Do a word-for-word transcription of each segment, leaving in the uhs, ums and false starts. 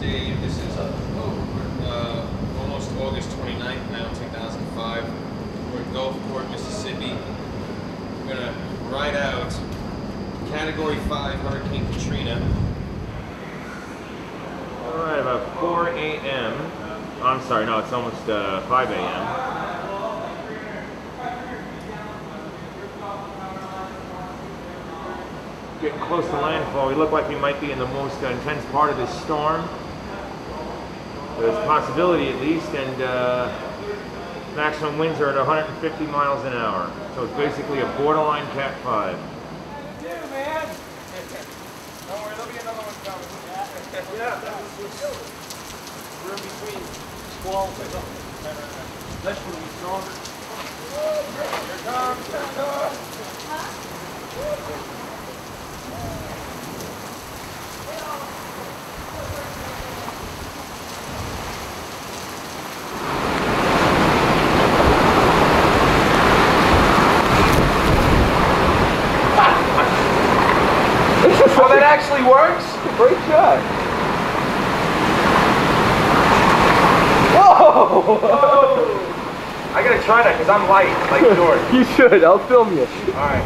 day, this is oh, uh, almost August twenty-ninth now, two thousand five. We're in Gulfport, Mississippi. We're going to ride out Category five Hurricane Katrina. Alright, about four A M Oh, I'm sorry, no, it's almost uh, five A M Getting close to landfall. We look like we might be in the most intense part of this storm. There's a possibility at least, and uh, maximum winds are at one hundred fifty miles an hour. So it's basically a borderline Cat five. Yeah, man! Don't worry, there'll be another one coming. Yeah, we're in between squalls and something. That's going to be stronger. Here comes, here comes! Oh, that actually works? Great shot. Whoa! Whoa. I gotta try that because I'm light, like George. You should, I'll film you. Alright.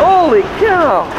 Holy cow!